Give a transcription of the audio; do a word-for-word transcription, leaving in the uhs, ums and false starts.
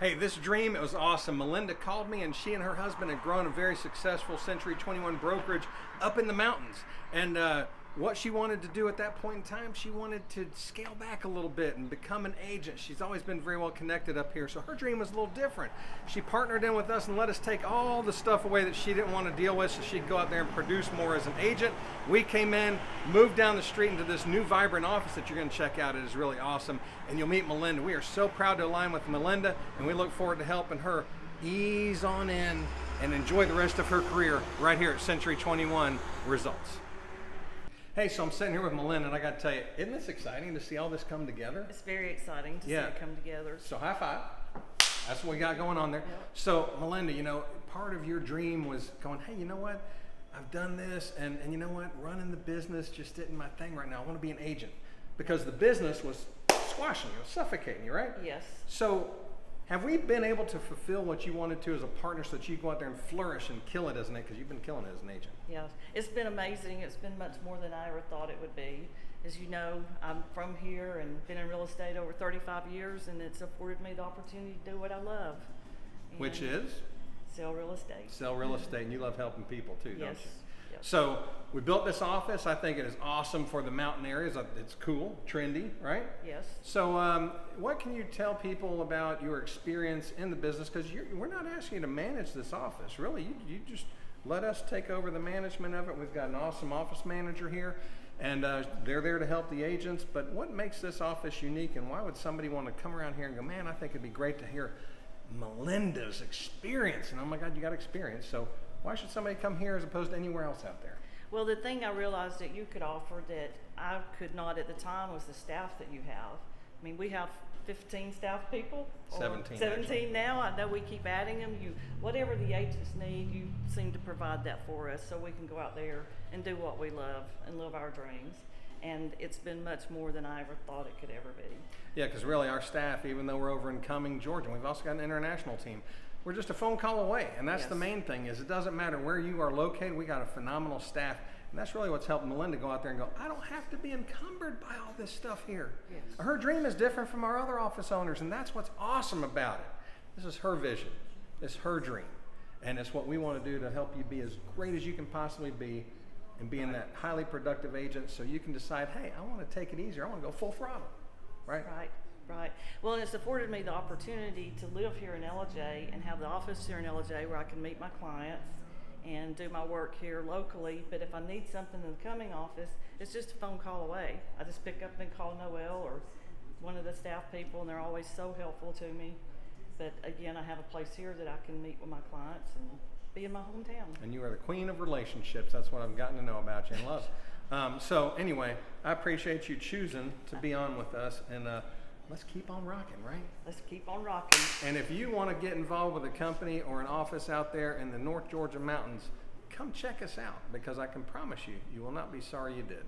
Hey, this dream, it was awesome. Melinda called me and she and her husband had grown a very successful Century twenty-one brokerage up in the mountains. And uh, what she wanted to do at that point in time, she wanted to scale back a little bit and become an agent. She's always been very well connected up here, so her dream was a little different. She partnered in with us and let us take all the stuff away that she didn't want to deal with so she could go out there and produce more as an agent. We came in, moved down the street into this new vibrant office that you're going to check out. It is really awesome, and you'll meet Melinda. We are so proud to align with Melinda, and we look forward to helping her ease on in and enjoy the rest of her career right here at Century twenty-one Results. Hey, so I'm sitting here with Melinda, and I got to tell you, isn't this exciting to see all this come together? It's very exciting to yeah. see it come together. So high five. That's what we got going on there. Yep. So Melinda, you know, part of your dream was going, hey, you know what? I've done this, and, and you know what? Running the business just isn't my thing right now. I want to be an agent. Because the business was squashing you, suffocating you, right? Yes. So have we been able to fulfill what you wanted to as a partner so that you go out there and flourish and kill it as an agent? Because you've been killing it as an agent. Yeah, it's been amazing. It's been much more than I ever thought it would be. As you know, I'm from here and been in real estate over thirty-five years, and it's afforded me the opportunity to do what I love. And which is? Sell real estate. Sell real estate, and you love helping people too, yes. don't you? Yes. So we built this office. I think it is awesome for the mountain areas. It's cool, trendy, right? Yes. So um, what can you tell people about your experience in the business? Because we're not asking you to manage this office, really. You, you just let us take over the management of it. We've got an awesome office manager here, and uh, they're there to help the agents. But what makes this office unique, and why would somebody want to come around here and go, man, I think it'd be great to hear Melinda's experience? And oh my God, you got experience. So why should somebody come here as opposed to anywhere else out there? Well, the thing I realized that you could offer that I could not at the time was the staff that you have. I mean, we have fifteen staff people. seventeen. seventeen now. I know we keep adding them. You, whatever the agents need, you seem to provide that for us so we can go out there and do what we love and live our dreams. And it's been much more than I ever thought it could ever be. Yeah, because really our staff, even though we're over in Cumming, Georgia, we've also got an international team. We're just a phone call away, and that's yes. the main thing is it doesn't matter where you are located. We got a phenomenal staff, and that's really what's helped Melinda go out there and go, I don't have to be encumbered by all this stuff here. Yes. Her dream is different from our other office owners, and that's what's awesome about it. This is her vision. It's her dream, and it's what we want to do to help you be as great as you can possibly be and being that highly productive agent so you can decide, hey, I want to take it easier. I want to go full throttle, right? Right, right. Well, it's afforded me the opportunity to live here in Ellijay and have the office here in Ellijay where I can meet my clients and do my work here locally. But if I need something in the Cumming office, it's just a phone call away. I just pick up and call Noel or one of the staff people, and they're always so helpful to me. But again, I have a place here that I can meet with my clients and be in my hometown. And you are the queen of relationships. That's what I've gotten to know about you and love. Um, so anyway, I appreciate you choosing to be on with us, and uh, let's keep on rocking, right? Let's keep on rocking. And if you want to get involved with a company or an office out there in the North Georgia mountains, come check us out, because I can promise you, you will not be sorry you did.